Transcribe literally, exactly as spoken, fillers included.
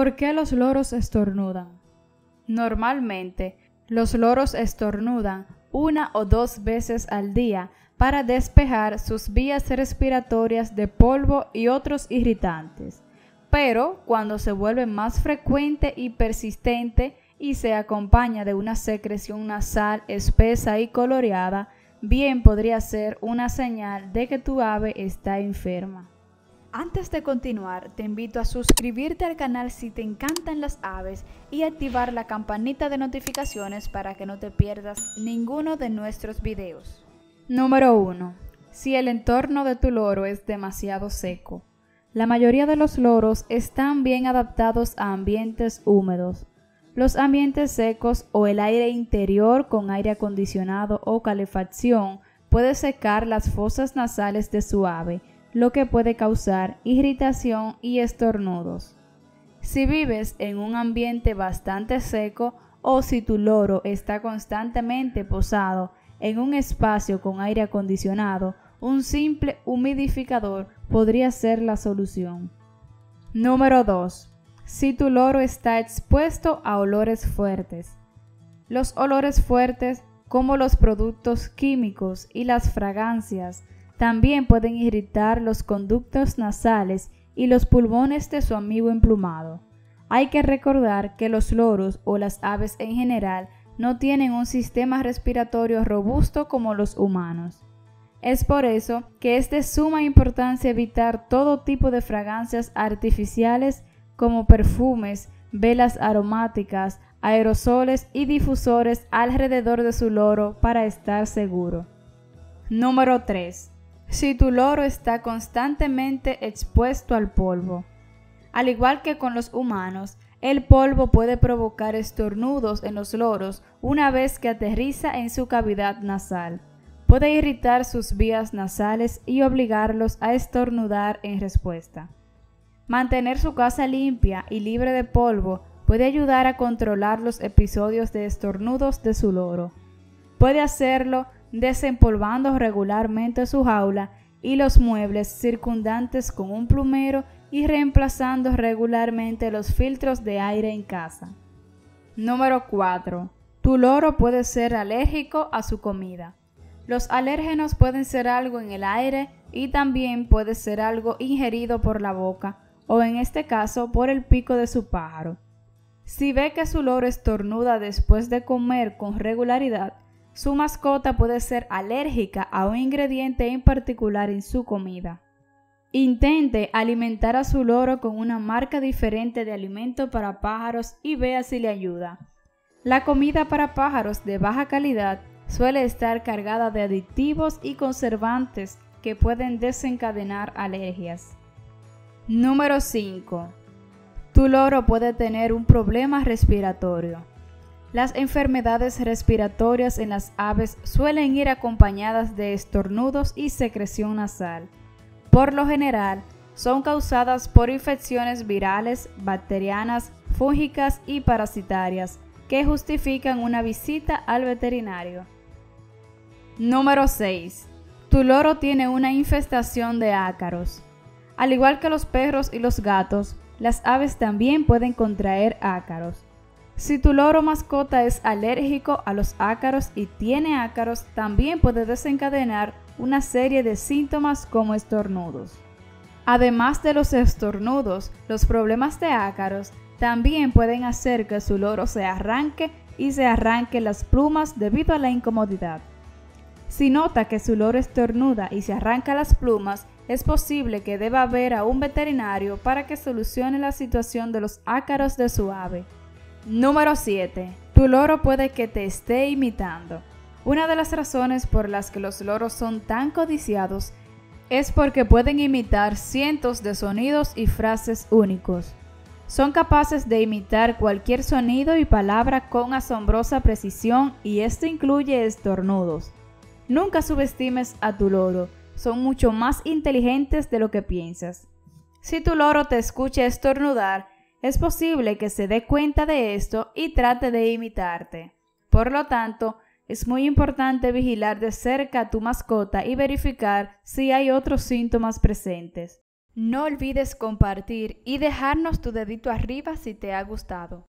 ¿Por qué los loros estornudan? Normalmente, los loros estornudan una o dos veces al día para despejar sus vías respiratorias de polvo y otros irritantes, pero cuando se vuelve más frecuente y persistente y se acompaña de una secreción nasal espesa y coloreada, bien podría ser una señal de que tu ave está enferma. Antes de continuar, te invito a suscribirte al canal si te encantan las aves y activar la campanita de notificaciones para que no te pierdas ninguno de nuestros videos. Número uno. Si el entorno de tu loro es demasiado seco. La mayoría de los loros están bien adaptados a ambientes húmedos. Los ambientes secos o el aire interior con aire acondicionado o calefacción puede secar las fosas nasales de su ave, lo que puede causar irritación y estornudos. Si vives en un ambiente bastante seco o si tu loro está constantemente posado en un espacio con aire acondicionado, un simple humidificador podría ser la solución. Número dos. Si tu loro está expuesto a olores fuertes. Los olores fuertes, como los productos químicos y las fragancias, también pueden irritar los conductos nasales y los pulmones de su amigo emplumado. Hay que recordar que los loros o las aves en general no tienen un sistema respiratorio robusto como los humanos. Es por eso que es de suma importancia evitar todo tipo de fragancias artificiales como perfumes, velas aromáticas, aerosoles y difusores alrededor de su loro para estar seguro. Número tres. Si tu loro está constantemente expuesto al polvo. Al igual que con los humanos, el polvo puede provocar estornudos en los loros una vez que aterriza en su cavidad nasal. Puede irritar sus vías nasales y obligarlos a estornudar en respuesta. Mantener su casa limpia y libre de polvo puede ayudar a controlar los episodios de estornudos de su loro. Puede hacerlo desempolvando regularmente su jaula y los muebles circundantes con un plumero y reemplazando regularmente los filtros de aire en casa. Número cuatro. Tu loro puede ser alérgico a su comida. Los alérgenos pueden ser algo en el aire y también puede ser algo ingerido por la boca o en este caso por el pico de su pájaro. Si ve que su loro estornuda después de comer con regularidad, su mascota puede ser alérgica a un ingrediente en particular en su comida. Intente alimentar a su loro con una marca diferente de alimento para pájaros y vea si le ayuda. La comida para pájaros de baja calidad suele estar cargada de aditivos y conservantes que pueden desencadenar alergias. Número cinco. Tu loro puede tener un problema respiratorio. Las enfermedades respiratorias en las aves suelen ir acompañadas de estornudos y secreción nasal. Por lo general, son causadas por infecciones virales, bacterianas, fúngicas y parasitarias que justifican una visita al veterinario. Número seis. Tu loro tiene una infestación de ácaros. Al igual que los perros y los gatos, las aves también pueden contraer ácaros. Si tu loro mascota es alérgico a los ácaros y tiene ácaros, también puede desencadenar una serie de síntomas como estornudos. Además de los estornudos, los problemas de ácaros también pueden hacer que su loro se arranque y se arranque las plumas debido a la incomodidad. Si nota que su loro estornuda y se arranca las plumas, es posible que deba ver a un veterinario para que solucione la situación de los ácaros de su ave. Número siete. Tu loro puede que te esté imitando. Una de las razones por las que los loros son tan codiciados es porque pueden imitar cientos de sonidos y frases únicos. Son capaces de imitar cualquier sonido y palabra con asombrosa precisión y esto incluye estornudos. Nunca subestimes a tu loro, son mucho más inteligentes de lo que piensas. Si tu loro te escucha estornudar, es posible que se dé cuenta de esto y trate de imitarte. Por lo tanto, es muy importante vigilar de cerca a tu mascota y verificar si hay otros síntomas presentes. No olvides compartir y dejarnos tu dedito arriba si te ha gustado.